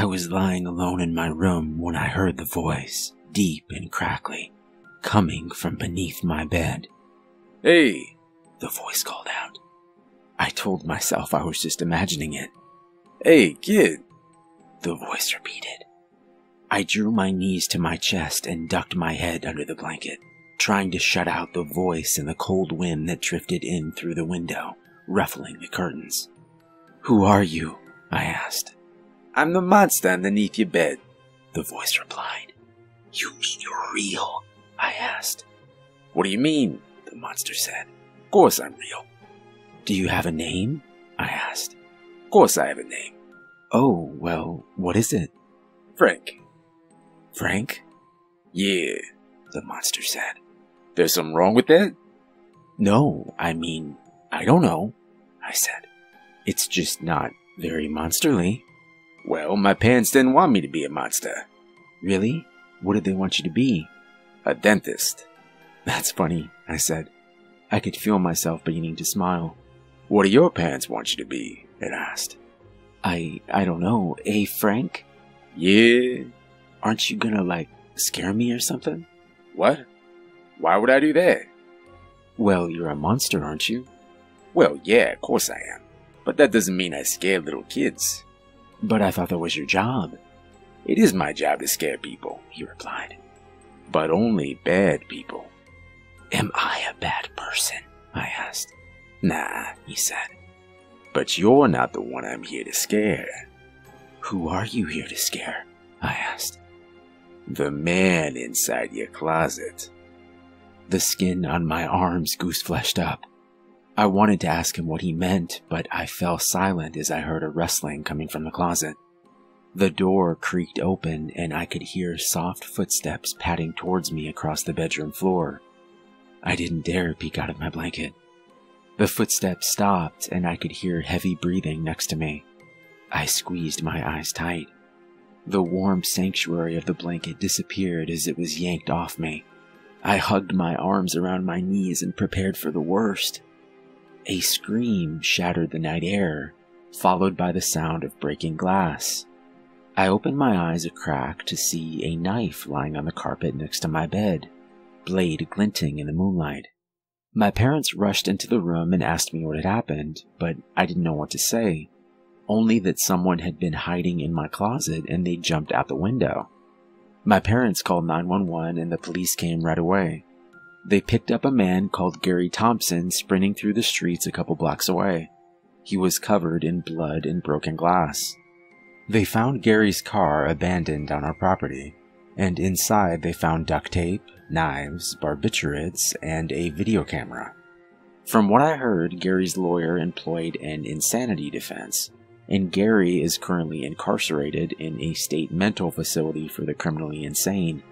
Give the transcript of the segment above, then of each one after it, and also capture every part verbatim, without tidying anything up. I was lying alone in my room when I heard the voice, deep and crackly, coming from beneath my bed. "Hey!" the voice called out. I told myself I was just imagining it. "Hey, kid!" the voice repeated. I drew my knees to my chest and ducked my head under the blanket, trying to shut out the voice and the cold wind that drifted in through the window, ruffling the curtains. "Who are you?" I asked. "I'm the monster underneath your bed," the voice replied. "You mean you're real?" I asked. "What do you mean?" the monster said. "Of course I'm real." "Do you have a name?" I asked. "Of course I have a name." "Oh, well, what is it?" "Frank." "Frank?" "Yeah," the monster said. "There's something wrong with that?" "No, I mean, I don't know," I said. "It's just not very monsterly." "Well, my parents didn't want me to be a monster." "Really? What did they want you to be?" "A dentist." "That's funny," I said. I could feel myself beginning to smile. "What do your parents want you to be?" it asked. I, I don't know, eh, Frank?" "Yeah." "Aren't you gonna, like, scare me or something?" "What? Why would I do that?" "Well, you're a monster, aren't you?" "Well, yeah, of course I am. But that doesn't mean I scare little kids." "But I thought that was your job." "It is my job to scare people," he replied. "But only bad people." "Am I a bad person?" I asked. "Nah," he said. "But you're not the one I'm here to scare." "Who are you here to scare?" I asked. "The man inside your closet." The skin on my arms goose-fleshed up. I wanted to ask him what he meant, but I fell silent as I heard a rustling coming from the closet. The door creaked open, and I could hear soft footsteps padding towards me across the bedroom floor. I didn't dare peek out of my blanket. The footsteps stopped, and I could hear heavy breathing next to me. I squeezed my eyes tight. The warm sanctuary of the blanket disappeared as it was yanked off me. I hugged my arms around my knees and prepared for the worst. A scream shattered the night air, followed by the sound of breaking glass. I opened my eyes a crack to see a knife lying on the carpet next to my bed, blade glinting in the moonlight. My parents rushed into the room and asked me what had happened, but I didn't know what to say. Only that someone had been hiding in my closet and they jumped out the window. My parents called nine one one and the police came right away. They picked up a man called Gary Thompson sprinting through the streets a couple blocks away. He was covered in blood and broken glass. They found Gary's car abandoned on our property, and inside they found duct tape, knives, barbiturates, and a video camera. From what I heard, Gary's lawyer employed an insanity defense, and Gary is currently incarcerated in a state mental facility for the criminally insane.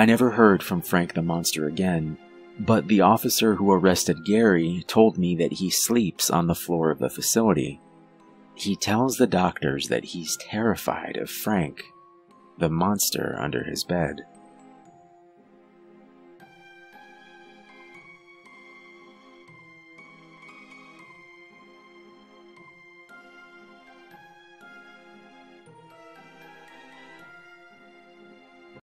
I never heard from Frank the Monster again, but the officer who arrested Gary told me that he sleeps on the floor of the facility. He tells the doctors that he's terrified of Frank, the monster under his bed.